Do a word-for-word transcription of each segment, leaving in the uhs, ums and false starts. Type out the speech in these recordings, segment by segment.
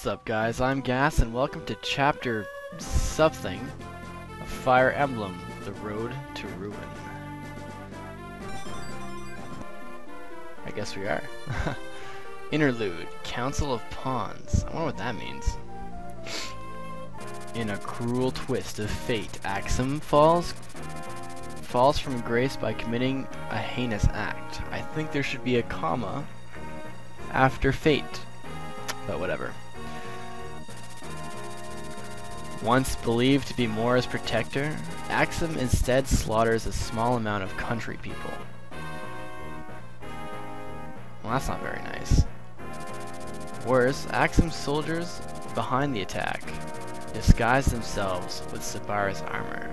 What's up, guys? I'm Gas, and welcome to Chapter Something of Fire Emblem, The Road to Ruin. I guess we are. Interlude, Council of Pawns. I wonder what that means. In a cruel twist of fate, Aksum falls falls from grace by committing a heinous act. I think there should be a comma after fate, but whatever. Once believed to be Mora's protector, Aksum instead slaughters a small amount of country people. Well, that's not very nice. Worse, Aksum's soldiers behind the attack disguise themselves with Sibaris armor.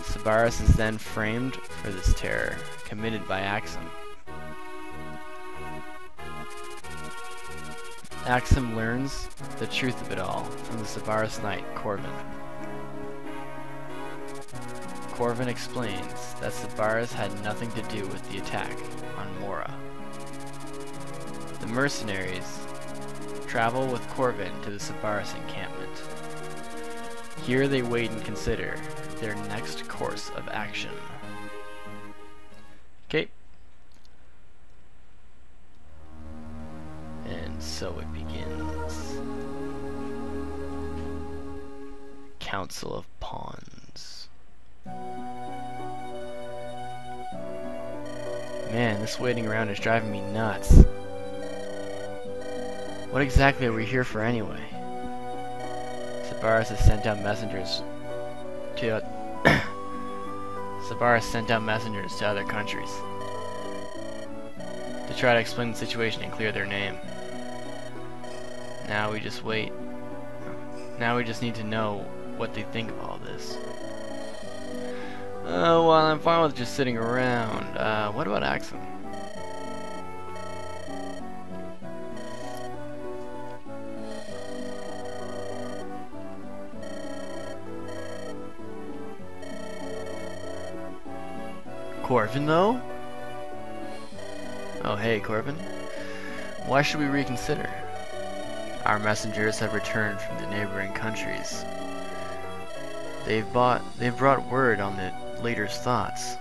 Sibaris is then framed for this terror committed by Aksum. Aksum learns the truth of it all from the Sibaris knight, Corvin. Corvin explains that Sibaris had nothing to do with the attack on Mora. The mercenaries travel with Corvin to the Sibaris encampment. Here they wait and consider their next course of action. Okay. And so it begins. Council of Pawns. Man, this waiting around is driving me nuts. What exactly are we here for anyway? Sibaris has sent out messengers to Sibaris sent out messengers to other countries to try to explain the situation and clear their name. Now we just wait. Now we just need to know what they think of all this. Oh, uh, well, I'm fine with just sitting around. Uh, what about Aksum? Corvin, though? Oh, hey, Corvin. Why should we reconsider? Our messengers have returned from the neighboring countries. They've bought, they've brought word on the leader's thoughts.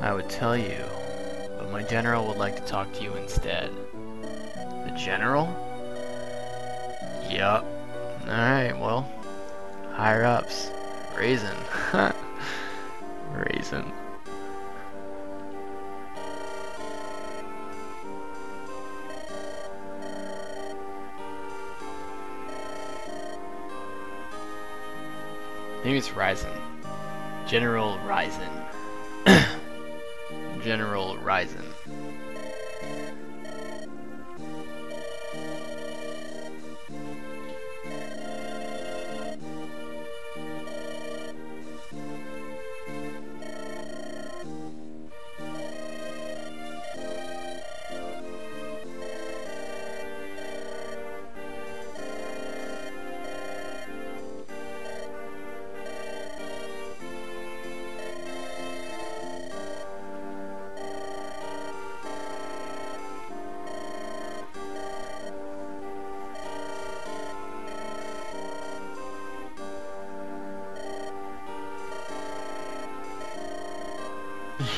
I would tell you, but my general would like to talk to you instead. The general? Yup. Alright, well, higher ups. Rizen. Rizen. Maybe it's Rizen. General Rizen. General Rizen.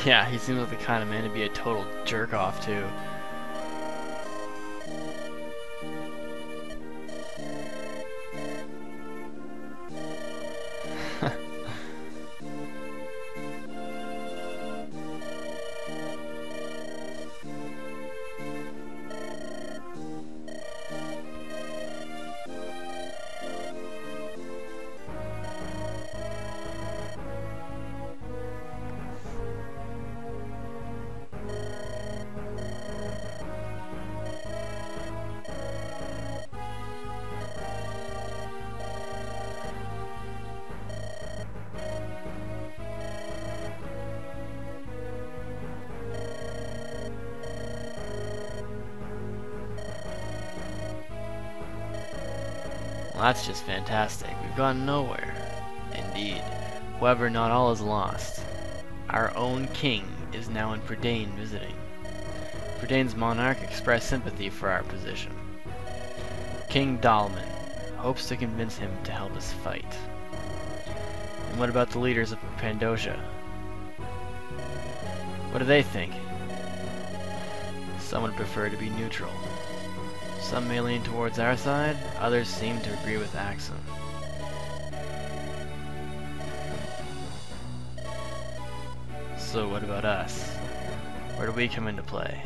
Yeah, he seems like the kind of man to be a total jerk-off, too. That's just fantastic. We've gone nowhere. Indeed. However, not all is lost. Our own king is now in Perdane visiting. Perdane's monarch expressed sympathy for our position. King Dalman hopes to convince him to help us fight. And what about the leaders of Pandosia? What do they think? Some would prefer to be neutral. Some may lean towards our side, others seem to agree with Aksum. So what about us? Where do we come into play?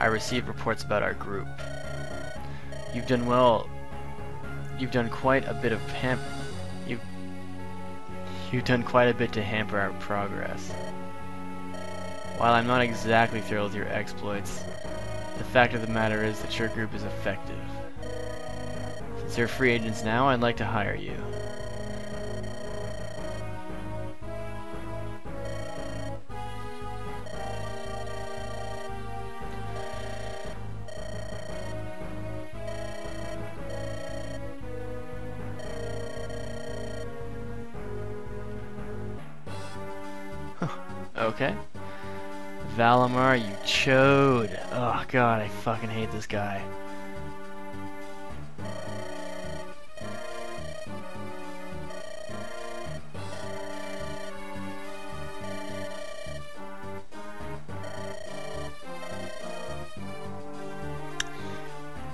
I received reports about our group. You've done well. You've done quite a bit of pam- You've, you've done quite a bit to hamper our progress. While I'm not exactly thrilled with your exploits, the fact of the matter is that your group is effective. Since you're free agents now, I'd like to hire you. Okay. Valimar, you chode. Oh god, I fucking hate this guy.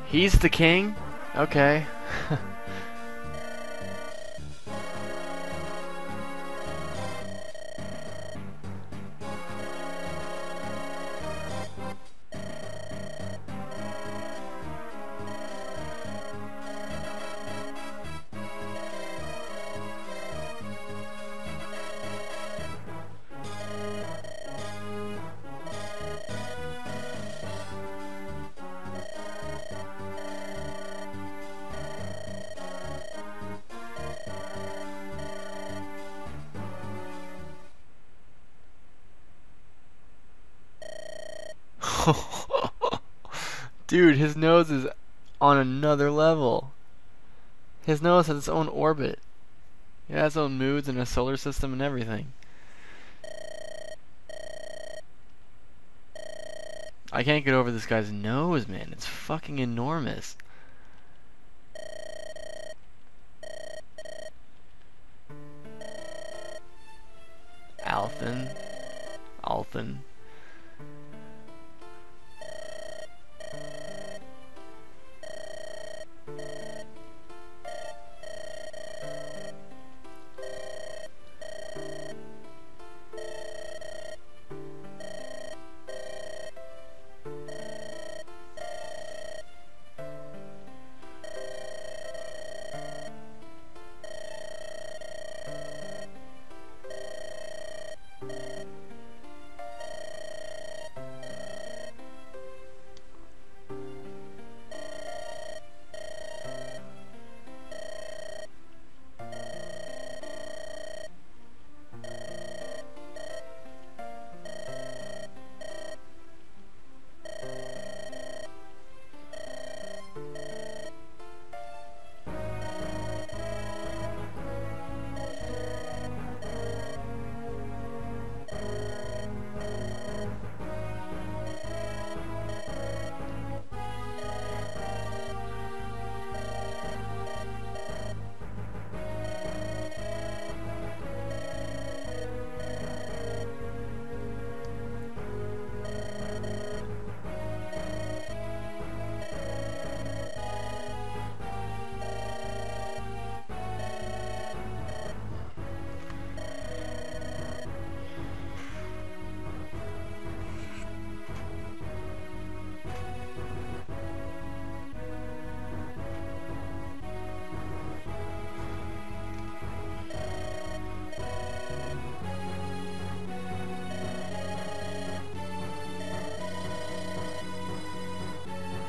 He's the king? Okay. Dude, his nose is on another level. His nose has its own orbit. It has its own moods and a solar system and everything. I can't get over this guy's nose, man. It's fucking enormous. Alfin. Alfin.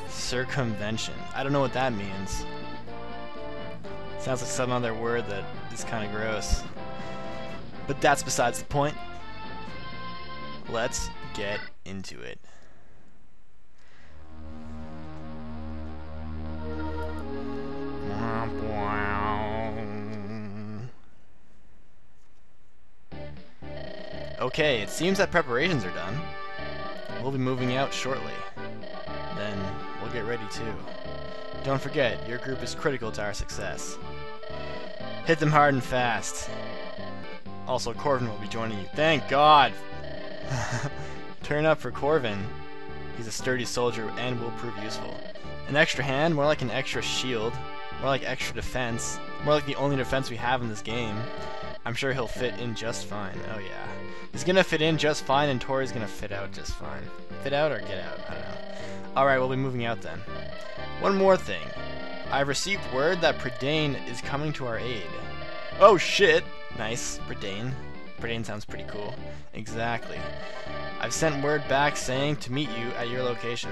Circumvention. I don't know what that means. Sounds like some other word that is kind of gross. But that's besides the point. Let's get into it. Okay, it seems that preparations are done. We'll be moving out shortly. Then we'll get ready too. Don't forget, your group is critical to our success. Hit them hard and fast. Also, Corvin will be joining you. Thank God! Turn up for Corvin. He's a sturdy soldier and will prove useful. An extra hand? More like an extra shield. More like extra defense. More like the only defense we have in this game. I'm sure he'll fit in just fine. Oh yeah. He's gonna fit in just fine and Tori's gonna fit out just fine. Fit out or get out? I don't know. Alright, we'll be moving out then. One more thing. I've received word that Perdane is coming to our aid. Oh shit! Nice. Perdane. Perdane sounds pretty cool. Exactly. I've sent word back saying to meet you at your location.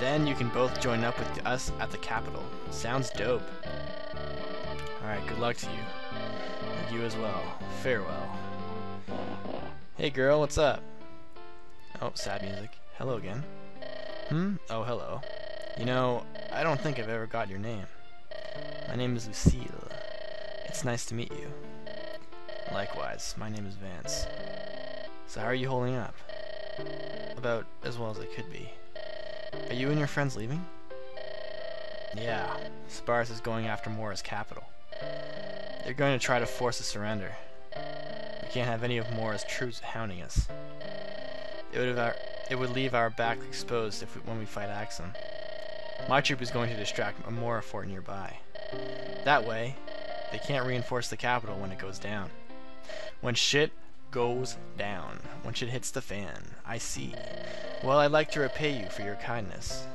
Then you can both join up with us at the capital. Sounds dope. Alright, good luck to you. And you as well. Farewell. Hey girl, what's up? Oh, sad music. Hello again. Hmm? Oh, hello. You know, I don't think I've ever got your name. My name is Lucille. It's nice to meet you. Likewise, my name is Vance. So how are you holding up? About as well as I could be. Are you and your friends leaving? Yeah, Sibaris is going after Mora's capital. They're going to try to force a surrender. We can't have any of Mora's troops hounding us. It would, have our, it would leave our back exposed if we, when we fight Aksum. My troop is going to distract Amora Fort nearby. That way, they can't reinforce the capital when it goes down. When shit goes down. When shit hits the fan. I see. Well, I'd like to repay you for your kindness.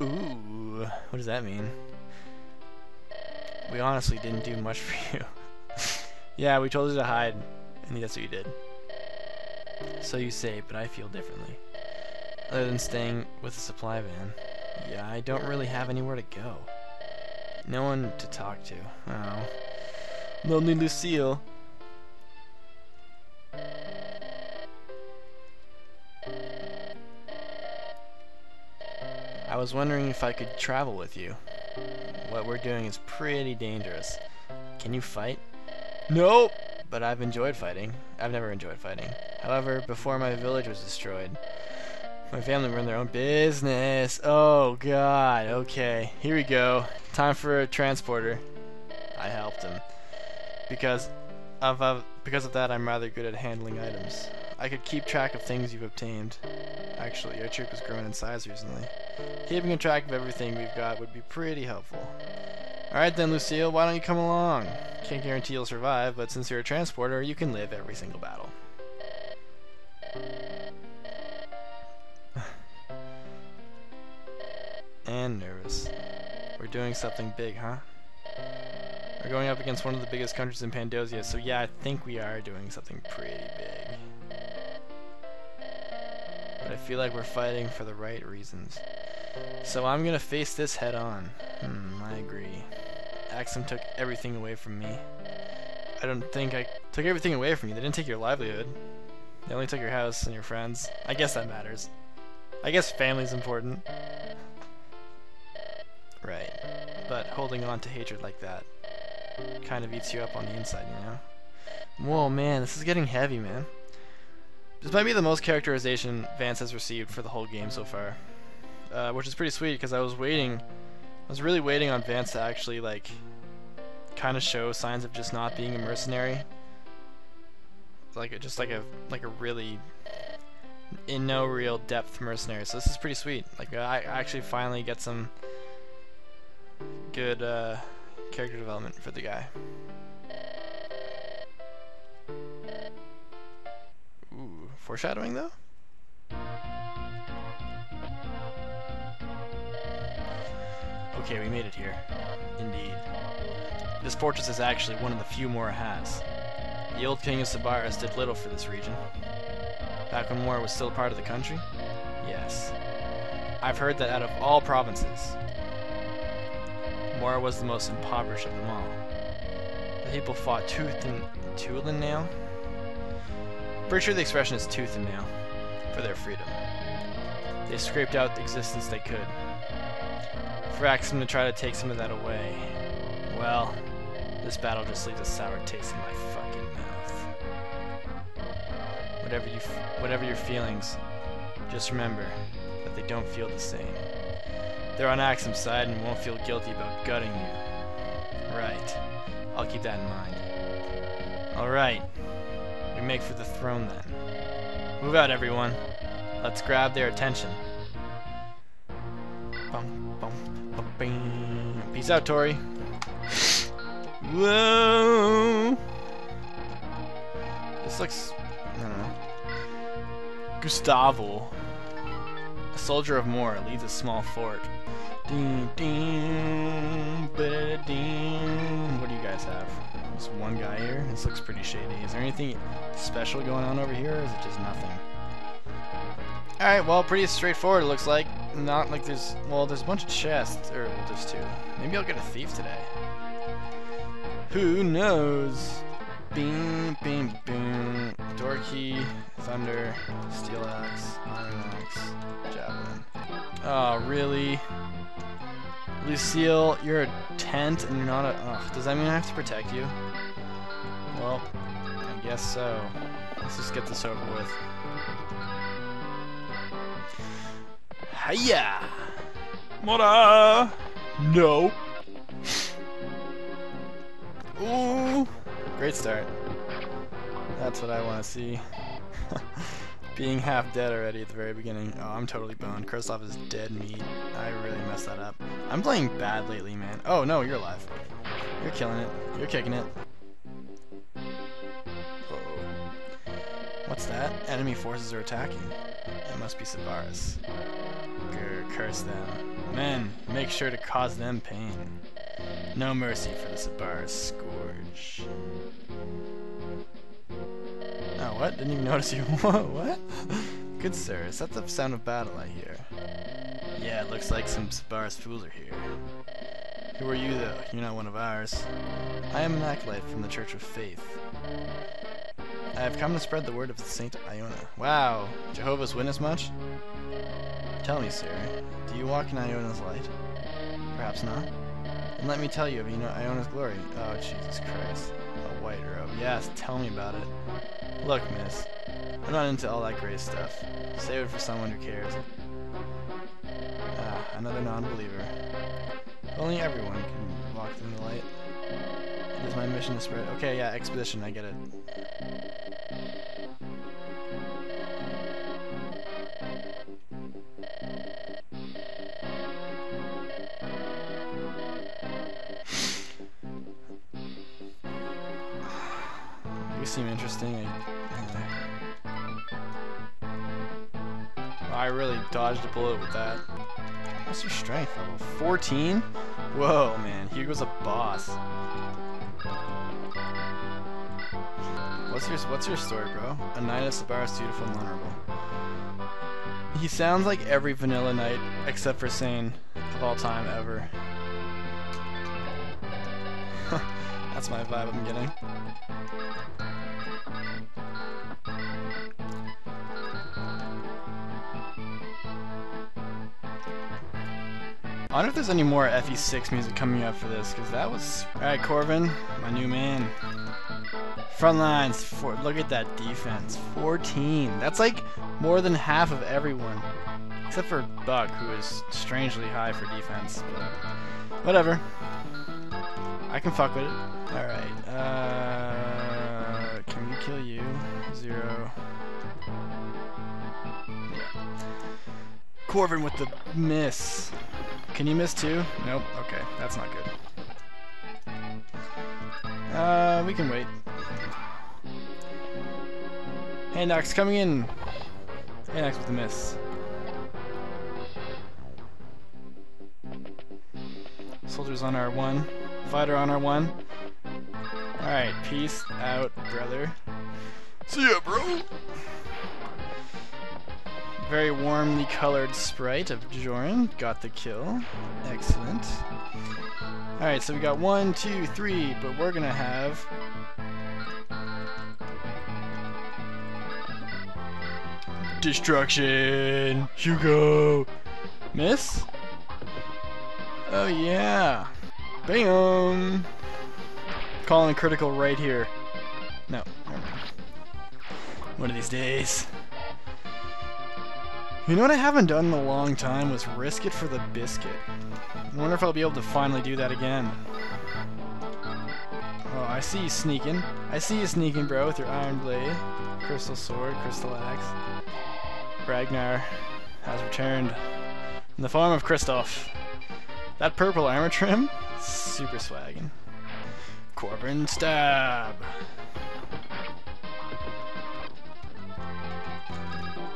Ooh, what does that mean? We honestly didn't do much for you. Yeah, we told you to hide, and that's what you did. So you say, but I feel differently. Other than staying with the supply van. Yeah, I don't really have anywhere to go. No one to talk to. Oh. Lonely Lucille. I was wondering if I could travel with you. What we're doing is pretty dangerous. Can you fight? Nope! But I've enjoyed fighting. I've never enjoyed fighting. However, before my village was destroyed, my family were in their own business. Oh god, okay. Here we go. Time for a transporter. I helped him. Because of, of, because of that, I'm rather good at handling items. I could keep track of things you've obtained. Actually, your troop has grown in size recently. Keeping a track of everything we've got would be pretty helpful. Alright then, Lucille, why don't you come along? Can't guarantee you'll survive, but since you're a transporter, you can live every single battle. And nervous. We're doing something big, huh? We're going up against one of the biggest countries in Pandosia, so yeah, I think we are doing something pretty big. But I feel like we're fighting for the right reasons. So I'm gonna face this head on. Hmm, I agree. Aksum took everything away from me. I don't think I... Took everything away from you. They didn't take your livelihood. They only took your house and your friends. I guess that matters. I guess family's important. Right. But holding on to hatred like that kind of eats you up on the inside, you know? Whoa, man, this is getting heavy, man. This might be the most characterization Vance has received for the whole game so far. Uh, which is pretty sweet, because I was waiting... I was really waiting on Vance to actually, like, kind of show signs of just not being a mercenary. Like, just like a, like a really... in no real depth mercenary, so this is pretty sweet. Like, I actually finally get some... good uh, character development for the guy. Ooh, foreshadowing though? Okay, we made it here. Indeed. This fortress is actually one of the few Mora has. The old king of Sibaris did little for this region. Back when Mora was still part of the country? Yes. I've heard that out of all provinces, Mora was the most impoverished of them all. The people fought tooth and, tooth and nail? Pretty sure the expression is tooth and nail for their freedom. They scraped out the existence they could. For Aksum to try to take some of that away, well, this battle just leaves a sour taste in my fucking mouth. Whatever you, f whatever your feelings, Just remember that they don't feel the same. They're on Aksum's side and won't feel guilty about gutting you. Right. I'll keep that in mind. Alright. We make for the throne then. Move out, everyone. Let's grab their attention. Bum, bum, bum, bing. Peace out, Tori. Whoa! This looks... I don't know. Gustavo, a soldier of Mora, leads a small fort. Ding, ding, ba-da-ding. What do you guys have? There's one guy here. This looks pretty shady. Is there anything special going on over here, or is it just nothing? Alright, well, pretty straightforward, it looks like. Not like there's... Well, there's a bunch of chests. Or, well, there's two. Maybe I'll get a thief today. Who knows? Bing, bing, bing. Door key, thunder, steel axe, iron axe, javelin. Oh, really? Lucille, you're a tent and you're not a... Ugh, does that mean I have to protect you? Well, I guess so. Let's just get this over with. Hiya! Mora! No! Ooh! Great start. That's what I want to see. Being half dead already at the very beginning. Oh, I'm totally boned. Kristoff is dead meat. I really messed that up. I'm playing bad lately, man. Oh, no, you're alive. You're killing it. You're kicking it. Uh-oh. What's that? Enemy forces are attacking. It must be Sibaris. Grr, curse them. Men, make sure to cause them pain. No mercy for the Sibaris scourge. Oh, what? Didn't even notice you. What? Good sir, is that the sound of battle I hear? Yeah, it looks like some Sibaris fools are here. Who are you, though? You're not one of ours. I am an acolyte from the Church of Faith. I have come to spread the word of the Saint Iona. Wow, Jehovah's Witness much? Tell me, sir, do you walk in Iona's light? Perhaps not. And let me tell you of you know, Iona's glory. Oh, Jesus Christ. A white robe. Yes, tell me about it. Look, miss, I'm not into all that gray stuff. Save it for someone who cares. Ah, another non-believer. Only everyone can walk through the light. It is my mission to spread... Okay, yeah, expedition, I get it. You seem interesting. I, uh, I really dodged a bullet with that. What's your strength level? fourteen? Whoa, man. Hugo's a boss. What's your What's your story, bro? A knight of Sibaris, dutiful and honorable. He sounds like every vanilla knight, except for Sane, of all time ever. That's my vibe I'm getting. I wonder if there's any more F E six music coming up for this, because that was... Alright, Corvin, my new man. Front lines, four, look at that defense. fourteen. That's like more than half of everyone. Except for Buck, who is strangely high for defense. But whatever. I can fuck with it. Alright. Uh, can we kill you? Zero. Corvin with the miss. Can you miss too? Nope. Okay, that's not good. Uh, we can wait. Hey, Nox, coming in. Hey, Nox with the miss. Soldiers on R one. Fighter on R one. Alright, peace out, brother. See ya, bro! Very warmly colored sprite of Jorin. Got the kill. Excellent. Alright, so we got one, two, three, but we're gonna have... Destruction! Hugo! Miss? Oh yeah! Bam! Calling critical right here. No. One of these days. You know what I haven't done in a long time was risk it for the biscuit. I wonder if I'll be able to finally do that again. Oh, I see you sneaking. I see you sneaking, bro, with your iron blade, crystal sword, crystal axe. Ragnar has returned in the form of Kristoff. That purple armor trim, super swaggin'. Corvin stab.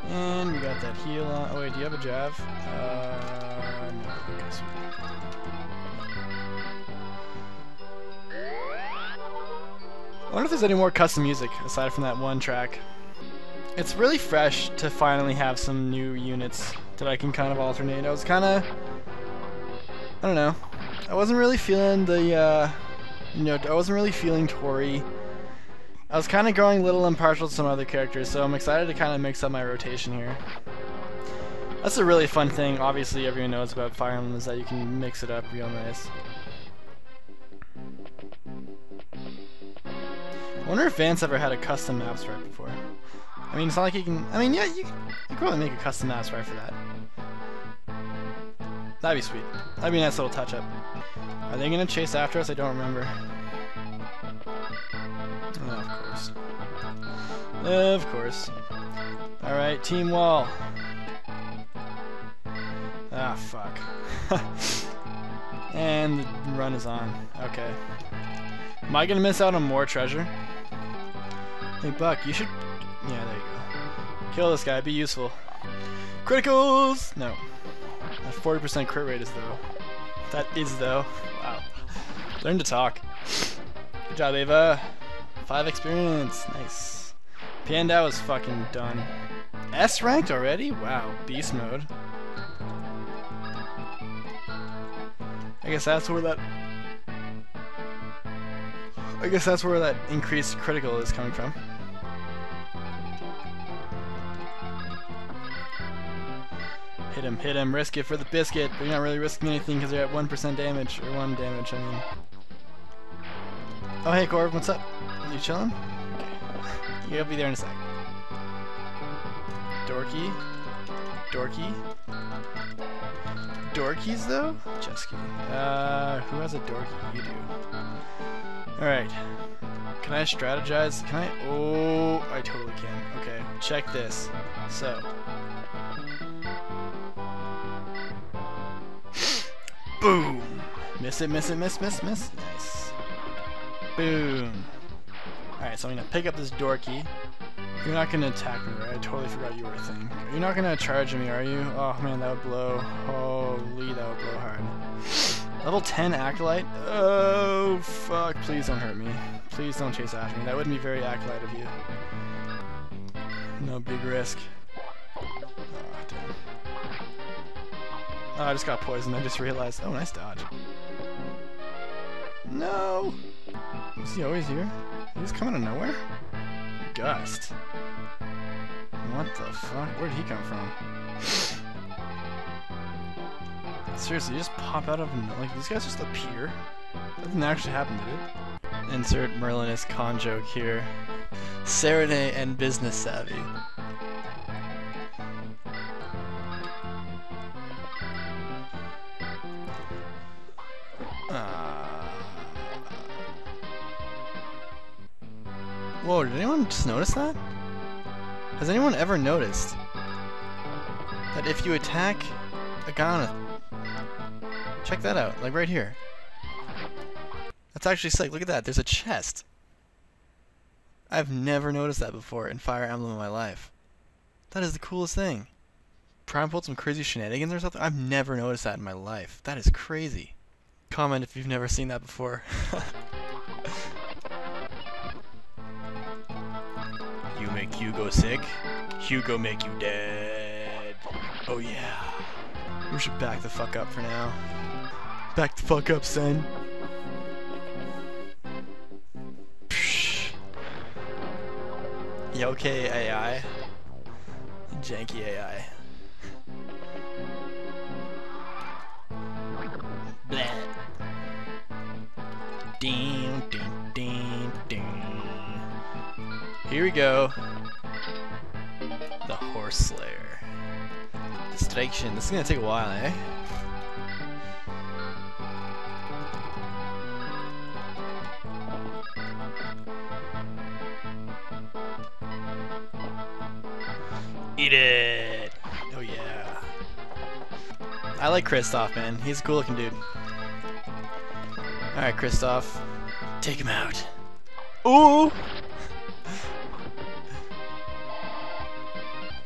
And we got that heal on. Oh wait, do you have a jab? Uh, no, I guess we don't. I wonder if there's any more custom music aside from that one track. It's really fresh to finally have some new units that I can kind of alternate. I was kind of, I don't know, I wasn't really feeling the, uh, you know, I wasn't really feeling Tori. I was kind of going a little impartial to some other characters, so I'm excited to kind of mix up my rotation here. That's a really fun thing, obviously everyone knows about Fire Emblem, is that you can mix it up real nice. I wonder if Vance ever had a custom map sprite before. I mean, it's not like you can... I mean, yeah, you, you can probably make a custom map sprite for that. That'd be sweet. That'd be a nice little touch-up. Are they going to chase after us? I don't remember. Oh, of course. Of course. Alright, Team Wall. Ah, fuck. And the run is on. Okay. Am I going to miss out on more treasure? Hey, Buck, you should... Yeah, there you go. Kill this guy. Be useful. Criticals! No. That forty percent crit rate is though. That is though. Wow. Learn to talk. Good job, Ava. Five experience. Nice. Pandosia is fucking done. S ranked already? Wow. Beast mode. I guess that's where that... I guess that's where that increased critical is coming from. Hit him, hit him, risk it for the biscuit, but you're not really risking anything because you're at one percent damage, or one damage, I mean. Oh, hey, Corv, what's up? You chillin'? Okay. You'll be there in a sec. Dorky. Dorky. Dorkies, though? Just kidding. Uh, who has a dorky? You do. Alright. Can I strategize? Can I? Oh, I totally can. Okay, check this. So. Boom! Miss it, miss it, miss, miss, miss. Nice. Boom. Alright, so I'm gonna pick up this dorky. You're not gonna attack me, right? I totally forgot you were a thing. You're not gonna charge me, are you? Oh man, that would blow. Holy, that would blow hard. Level ten acolyte? Oh, fuck. Please don't hurt me. Please don't chase after me. That wouldn't be very acolyte of you. No big risk. Oh, damn. Oh, I just got poisoned. I just realized. Oh, nice dodge. No! Is he always here? He's coming out of nowhere? Gust. What the fuck? Where'd he come from? Seriously, you just pop out of nowhere. Like, these guys just appear. That didn't actually happen, did it? Insert Merlinist con joke here. Serenade and business savvy. Whoa, did anyone just notice that? Has anyone ever noticed that if you attack a Agana, check that out, like right here. That's actually sick, look at that, there's a chest. I've never noticed that before in Fire Emblem in my life. That is the coolest thing. Prime pulled some crazy shenanigans or something? I've never noticed that in my life. That is crazy. Comment if you've never seen that before. Make Hugo sick. Hugo make you dead. Oh yeah. We should back the fuck up for now. Back the fuck up, son. Psh. You okay, A I? Janky A I. Blah. Ding, ding, ding, ding. Here we go. The Horse Slayer. Distraction. This is gonna take a while, eh? Eat it! Oh yeah. I like Kristoff, man. He's a cool looking dude. Alright, Kristoff. Take him out. Ooh!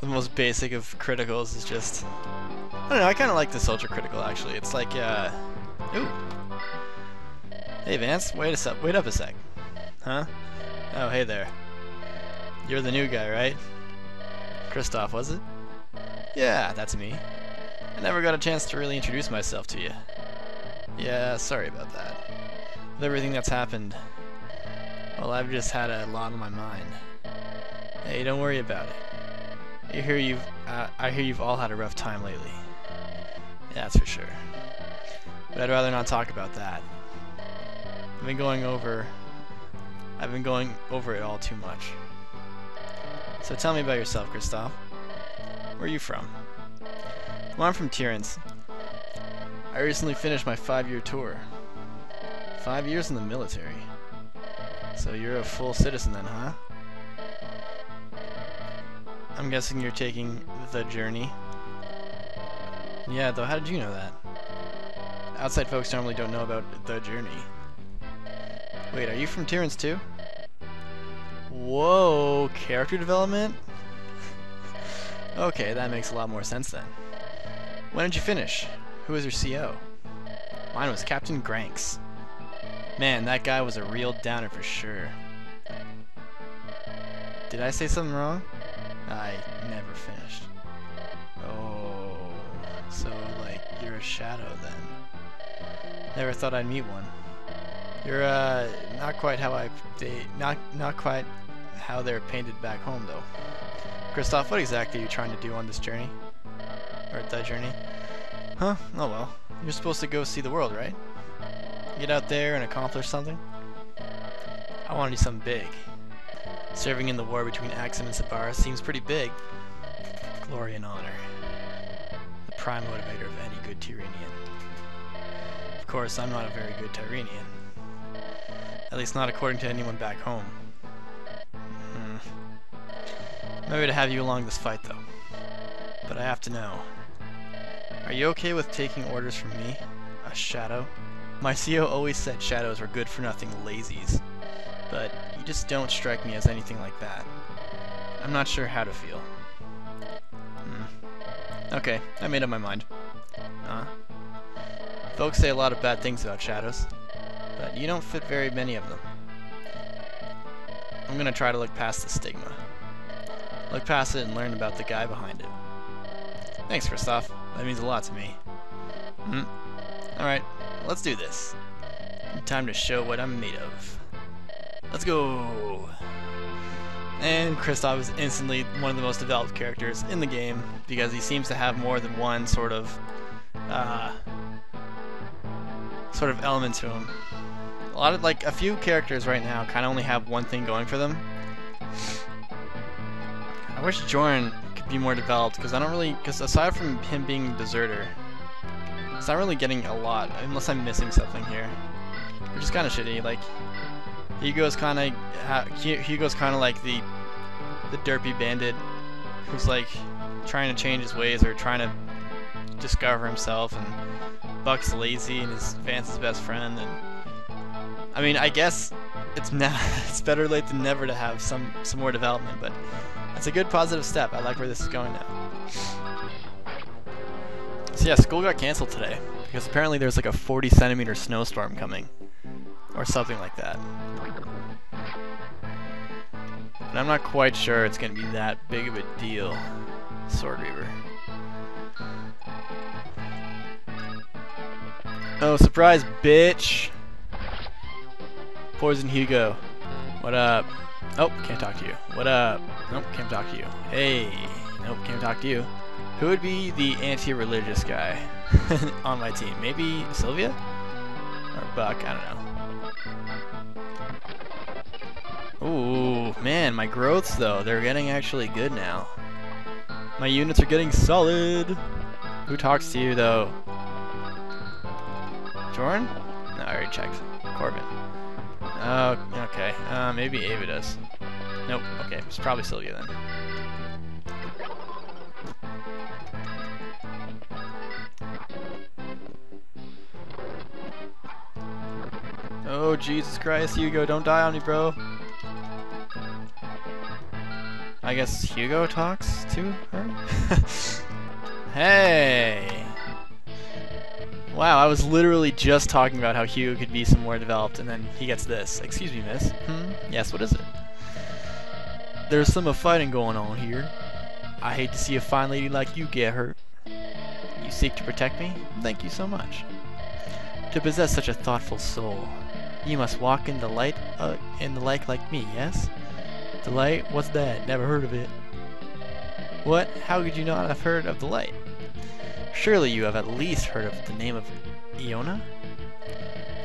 The most basic of criticals is just... I don't know, I kind of like this ultra critical, actually. It's like, uh... Ooh! Hey, Vance, wait a sec. Wait up a sec. Huh? Oh, hey there. You're the new guy, right? Kristoff, was it? Yeah, that's me. I never got a chance to really introduce myself to you. Yeah, sorry about that. With everything that's happened, well, I've just had a lot on my mind. Hey, don't worry about it. You hear you've, uh, I hear you've all had a rough time lately. That's for sure. But I'd rather not talk about that. I've been going over. I've been going over it all too much. So tell me about yourself, Kristoff. Where are you from? Well, I'm from Tyrance. I recently finished my five-year tour. Five years in the military. So you're a full citizen then, huh? I'm guessing you're taking the journey. Yeah, though, how did you know that? Outside folks normally don't know about the journey. Wait, are you from Tyrance too? Whoa, character development? Okay, that makes a lot more sense then. When did you finish? Who was your C O? Mine was Captain Granks. Man, that guy was a real downer for sure. Did I say something wrong? I never finished. Oh, so like you're a shadow then. Never thought I'd meet one. You're uh not quite how I they not not quite how they're painted back home though. Kristoff, what exactly are you trying to do on this journey? Or that journey? Huh? Oh well. You're supposed to go see the world, right? Get out there and accomplish something? I want to do something big. Serving in the war between Aksum and Sibaris seems pretty big. Glory and honor. The prime motivator of any good Tyrrhenian. Of course, I'm not a very good Tyrrhenian. At least not according to anyone back home. Hmm. Maybe to have you along this fight though. But I have to know. Are you okay with taking orders from me? A shadow? My C O always said shadows were good for nothing lazies, but you just don't strike me as anything like that. I'm not sure how to feel. Hmm. Okay, I made up my mind. Huh? Folks say a lot of bad things about shadows, but you don't fit very many of them. I'm gonna try to look past the stigma. Look past it and learn about the guy behind it. Thanks, Kristoff. That means a lot to me. Hmm. Alright. Let's do this. Time to show what I'm made of. Let's go! And Kristoff is instantly one of the most developed characters in the game because he seems to have more than one sort of uh, sort of element to him. A lot of like a few characters right now kind of only have one thing going for them. I wish Jorin could be more developed because I don't really because aside from him being a deserter. It's not really getting a lot, unless I'm missing something here. Which is kind of shitty. Like Hugo's kind of uh, Hugo's kind of like the the derpy bandit who's like trying to change his ways or trying to discover himself. And Buck's lazy and his Vance's best friend. And I mean, I guess it's now it's better late than never to have some some more development. But it's a good positive step. I like where this is going now. So yeah, school got canceled today because apparently there's like a forty centimeter snowstorm coming or something like that. And I'm not quite sure it's going to be that big of a deal. Sword Reaver. Oh, surprise, bitch! Poison Hugo. What up? Oh, can't talk to you. What up? Nope, can't talk to you. Hey. Nope, can't talk to you. Who would be the anti-religious guy on my team? Maybe Sylvia? Or Buck, I don't know. Ooh, man, my growths though, they're getting actually good now. My units are getting solid! Who talks to you, though? Jorin? No, I already checked. Corvin. Oh, uh, okay. Uh, maybe Ava does. Nope. Okay, it's probably Sylvia then. Oh, Jesus Christ, Hugo, don't die on me, bro. I guess Hugo talks to her? Hey! Wow, I was literally just talking about how Hugo could be some more developed, and then he gets this. Excuse me, miss. Hmm? Yes, what is it? There's some fighting going on here. I hate to see a fine lady like you get hurt. You seek to protect me? Thank you so much. To possess such a thoughtful soul, you must walk in the light uh, in the like like me, yes? The light? What's that? Never heard of it. What? How could you not have heard of the light? Surely you have at least heard of the name of Iona?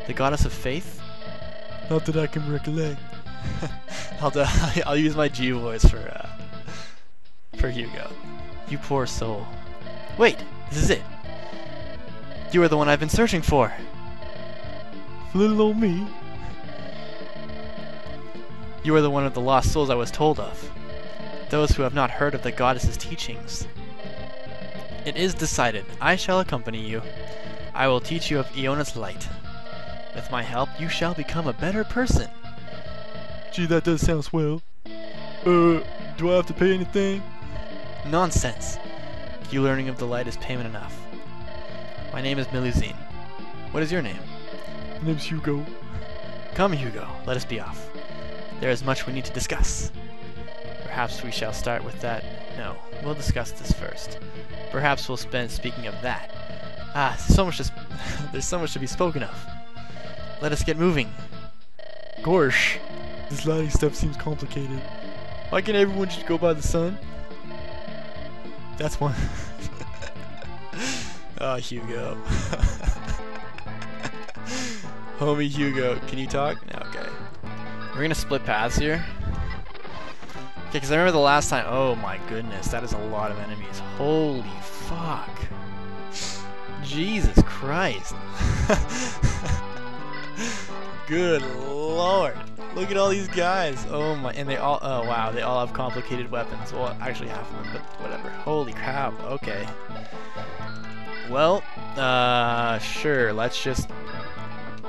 The goddess of faith? Not that I can recollect. I'll, do, I'll use my G voice for, uh, for Hugo. You poor soul. Wait! This is it! You are the one I've been searching for! Little old me. You are the one of the lost souls I was told of. Those who have not heard of the goddess's teachings. It is decided. I shall accompany you. I will teach you of Iona's light. With my help, you shall become a better person. Gee, that does sound swell. Uh, do I have to pay anything? Nonsense. You learning of the light is payment enough. My name is Melusine. What is your name? My name's Hugo. Come, Hugo. Let us be off. There is much we need to discuss. Perhaps we shall start with that. No, we'll discuss this first. Perhaps we'll spend speaking of that. Ah, so much to sp there's so much to be spoken of. Let us get moving. Gorsh. This lighting stuff seems complicated. Why can't everyone just go by the sun? That's one. Ah, oh, Hugo. Homie Hugo, can you talk? Okay. We're gonna split paths here. Okay, because I remember the last time. Oh my goodness, that is a lot of enemies. Holy fuck. Jesus Christ. Good lord. Look at all these guys. Oh my. And they all. Oh wow, they all have complicated weapons. Well, actually, half of them, but whatever. Holy crap. Okay. Well, uh, sure. Let's just.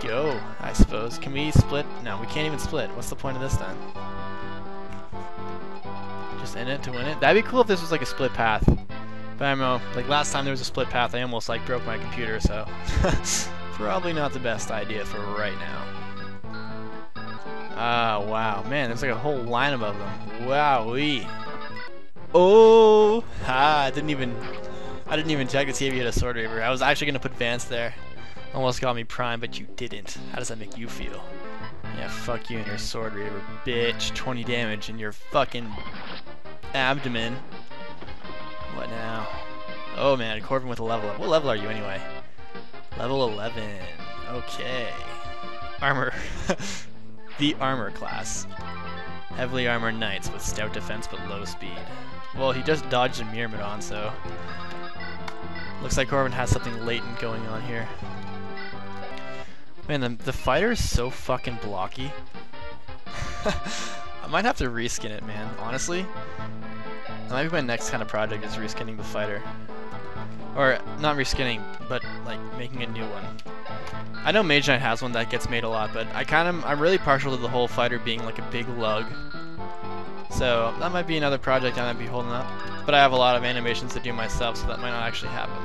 Go, I suppose. Can we split? No, we can't even split. What's the point of this then? Just in it to win it? That'd be cool if this was like a split path. But I don't know, like last time there was a split path, I almost like broke my computer, so probably not the best idea for right now. Ah, uh, wow. Man, there's like a whole lineup of them. Wowee. Oh! Ah, I didn't even, I didn't even check to see if you had a sword reaver. I was actually going to put Vance there. Almost got me prime, but you didn't. How does that make you feel? Yeah, fuck you and your sword reaver, bitch. twenty damage in your fucking abdomen. What now? Oh man, Corvin with a level up. What level are you anyway? Level eleven. Okay. Armor. The armor class. Heavily armored knights with stout defense but low speed. Well, he just dodged a Myrmidon, so... Looks like Corvin has something latent going on here. Man, the, the fighter is so fucking blocky. I might have to reskin it, man, honestly. That might be my next kind of project, is reskinning the fighter. Or, not reskinning, but, like, making a new one. I know Mage Knight has one that gets made a lot, but I kind of, I'm really partial to the whole fighter being, like, a big lug. So, that might be another project I might be holding up. But I have a lot of animations to do myself, so that might not actually happen.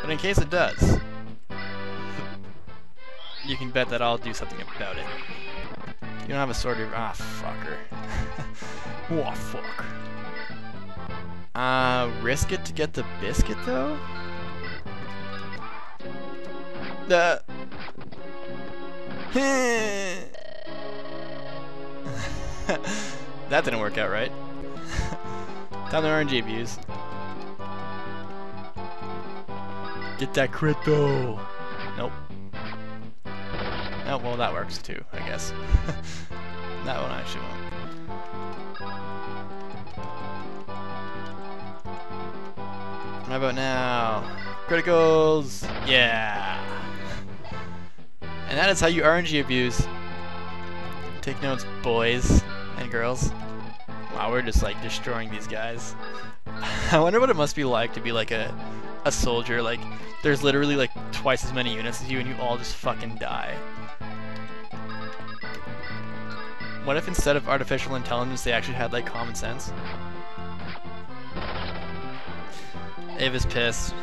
But in case it does... You can bet that I'll do something about it. You don't have a sword reaver. Ah, fucker. Wah, fuck. Uh, risk it to get the biscuit, though? The... That didn't work out right. Time to R N G abuse. Get that crit, though! Nope. Oh, well, that works too, I guess. That one I actually won't. How about now? Criticals! Yeah! And that is how you R N G abuse. Take notes, boys and girls. Wow, we're just like destroying these guys. I wonder what it must be like to be like a a soldier. Like, there's literally like twice as many units as you and you all just fucking die. What if instead of artificial intelligence they actually had like common sense? Ava's pissed.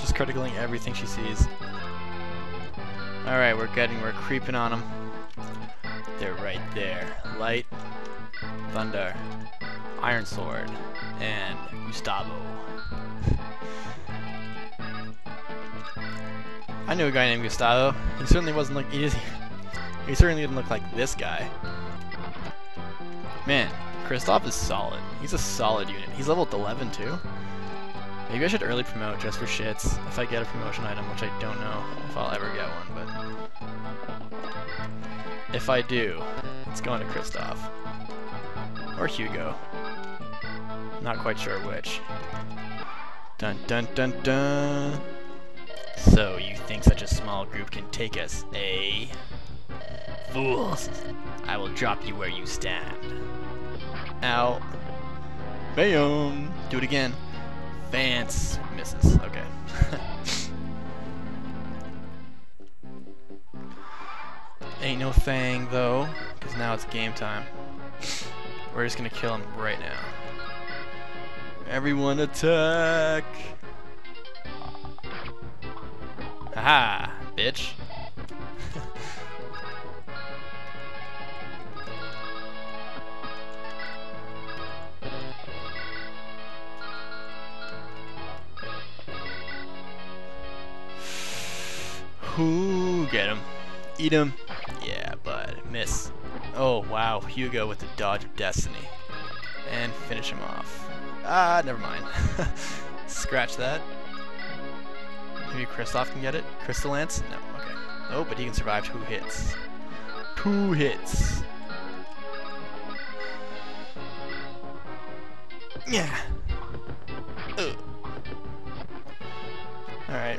She's criticaling everything she sees. Alright, we're getting, we're creeping on them. They're right there. Light, Thunder, Iron Sword, and Gustavo. I knew a guy named Gustavo. He certainly wasn't like he, he certainly didn't look like this guy. Man, Kristoff is solid. He's a solid unit. He's level eleven too. Maybe I should early promote just for shits if I get a promotion item, which I don't know if I'll ever get one, but if I do, it's going to Kristoff. Or Hugo. Not quite sure which. Dun dun dun dun. So you think such a small group can take us, eh? Fools! I will drop you where you stand. Ow. Bam! Do it again. Vance misses. Okay. Ain't no thing though, because now it's game time. We're just gonna kill him right now. Everyone attack! Aha! Bitch! Ooh, get him. Eat him. Yeah, bud. Miss. Oh, wow. Hugo with the dodge of destiny. And finish him off. Ah, never mind. Scratch that. Maybe Kristoff can get it? Crystal Lance? No, okay. Oh, but he can survive two hits. Two hits. Yeah. Ugh. Alright.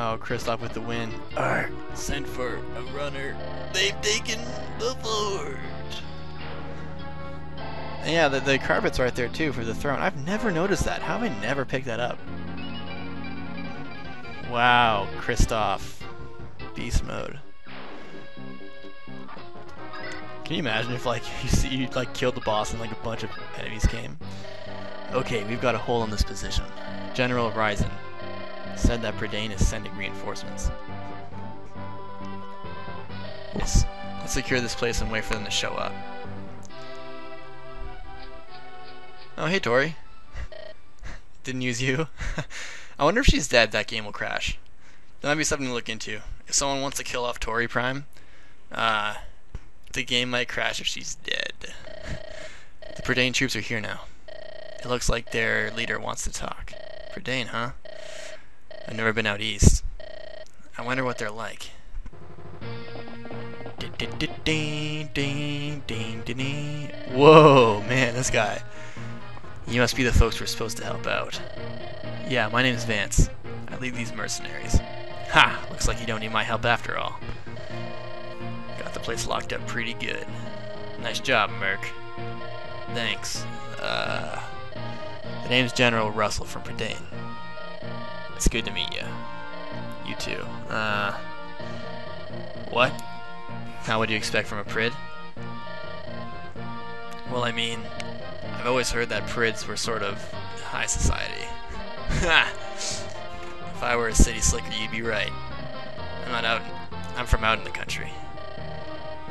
Oh, Kristoff with the win. Arr, sent for a runner. They've taken the fort. And yeah, the, the carpet's right there too for the throne. I've never noticed that. How have I never picked that up? Wow, Kristoff. Beast mode. Can you imagine if like you see you like killed the boss and like a bunch of enemies came? Okay, we've got a hole in this position. General Rizen said that Perdane is sending reinforcements. Yes. Let's secure this place and wait for them to show up. Oh, hey, Tori. Didn't use you. I wonder if she's dead, that game will crash. That might be something to look into. If someone wants to kill off Tori Prime, uh, the game might crash if she's dead. The Perdane troops are here now. It looks like their leader wants to talk. Perdane, huh? I've never been out east. I wonder what they're like. Whoa, man, this guy. You must be the folks we're supposed to help out. Yeah, my name is Vance. I lead these mercenaries. Ha! Looks like you don't need my help after all. Got the place locked up pretty good. Nice job, Merc. Thanks. Uh, the name's General Russell from Perdane. It's good to meet you. You too. Uh, what? How would you expect from a Prid? Well, I mean, I've always heard that Prids were sort of high society. Ha! If I were a city slicker, you'd be right. I'm not out. I'm from out in the country.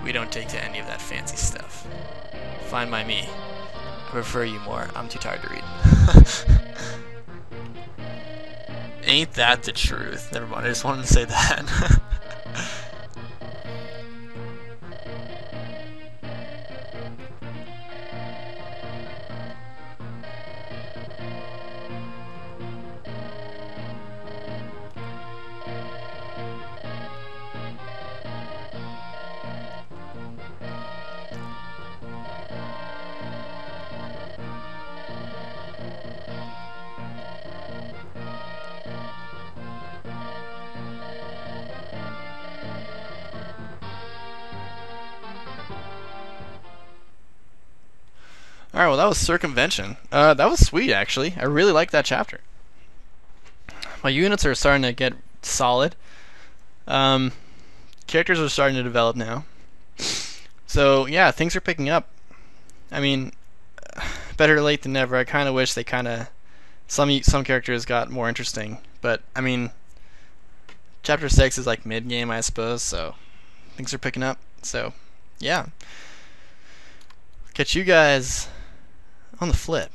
We don't take to any of that fancy stuff. Fine by me. I prefer you more. I'm too tired to read. Ain't that the truth? Never mind, I just wanted to say that. Alright, well that was Circumvention. Uh, that was sweet, actually. I really like that chapter. My units are starting to get solid. Um, characters are starting to develop now. So, yeah, things are picking up. I mean, better late than never. I kind of wish they kind of... Some, some characters got more interesting. But, I mean, Chapter six is like mid-game, I suppose, so things are picking up. So, yeah. Catch you guys on the flip.